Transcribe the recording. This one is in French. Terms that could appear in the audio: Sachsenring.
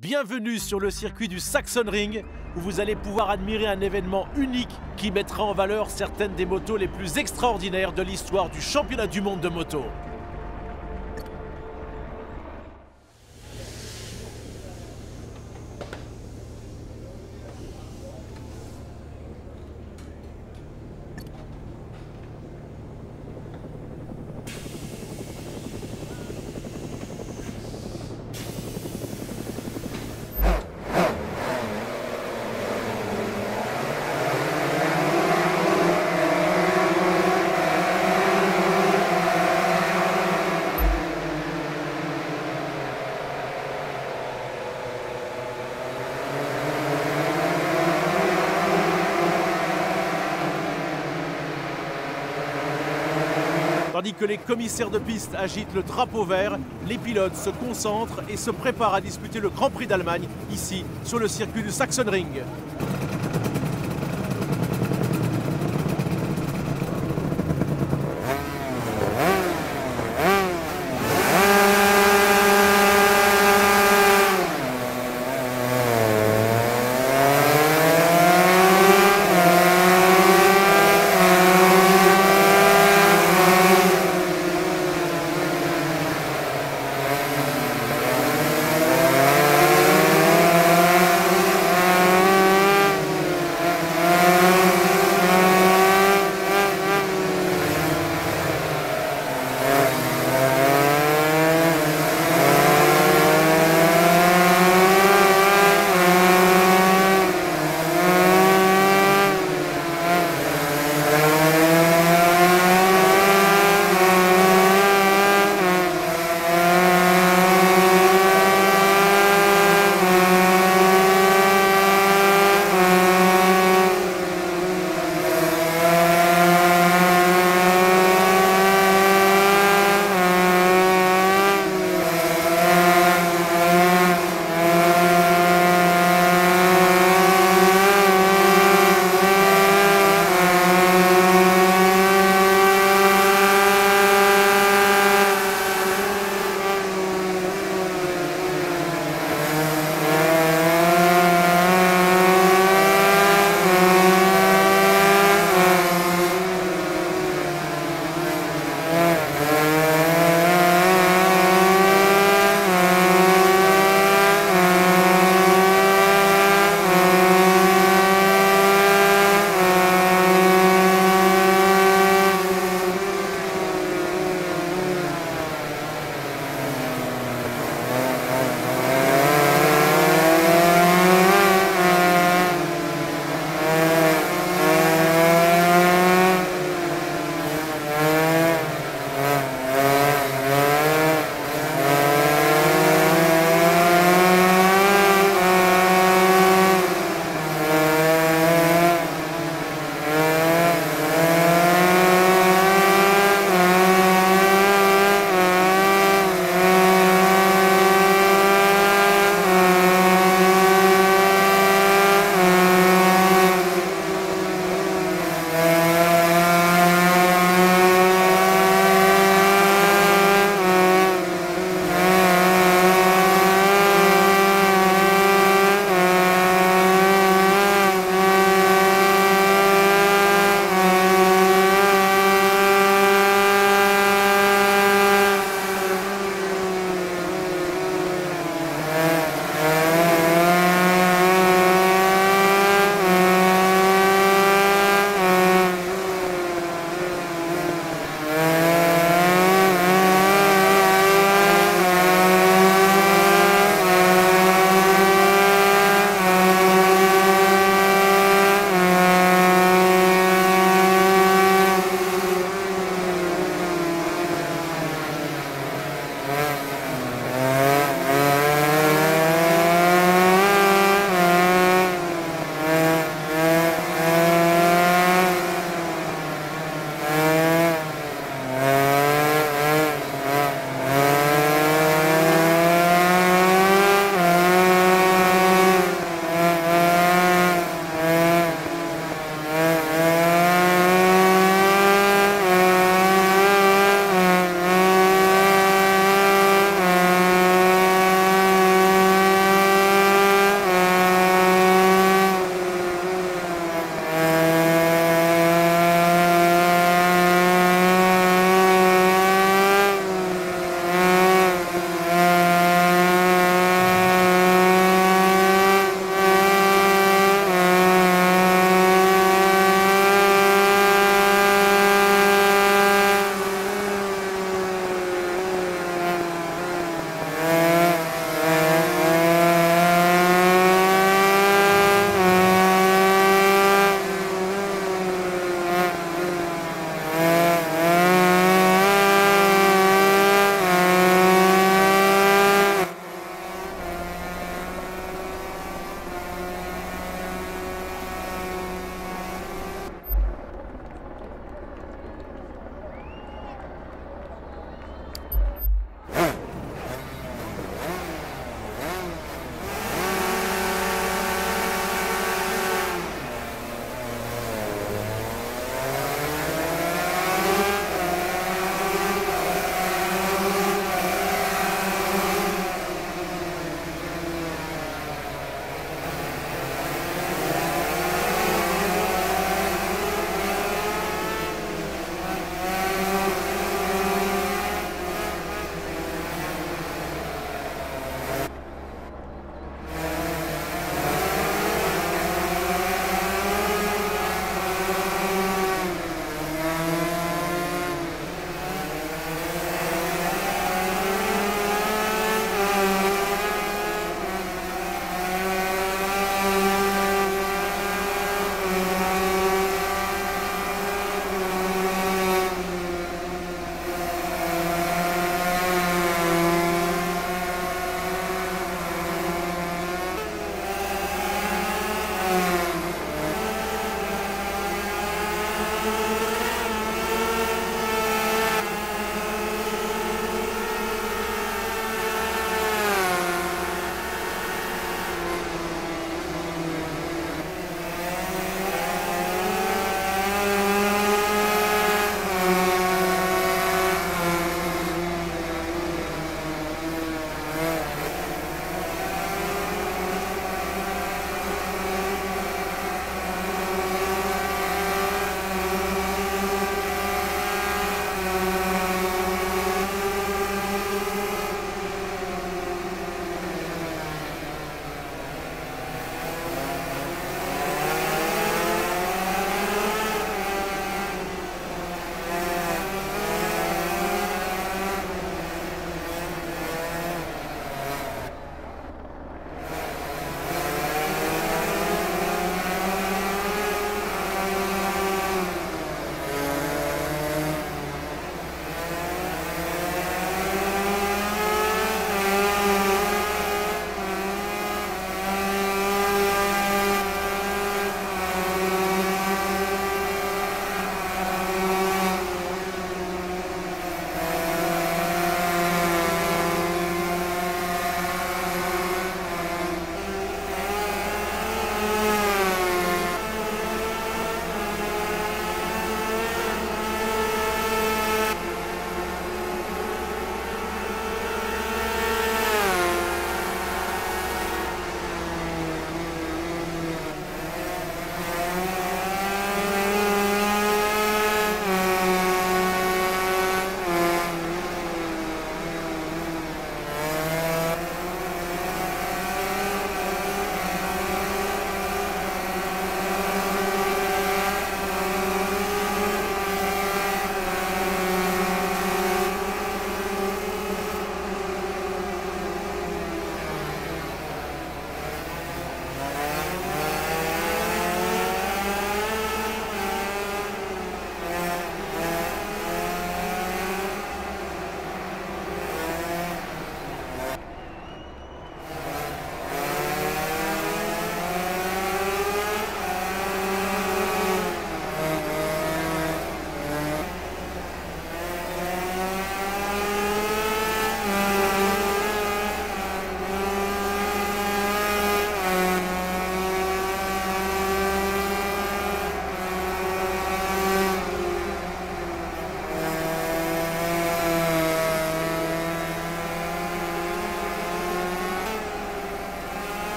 Bienvenue sur le circuit du Sachsenring où vous allez pouvoir admirer un événement unique qui mettra en valeur certaines des motos les plus extraordinaires de l'histoire du championnat du monde de moto. Tandis que les commissaires de piste agitent le drapeau vert, les pilotes se concentrent et se préparent à disputer le Grand Prix d'Allemagne, ici, sur le circuit du Sachsenring.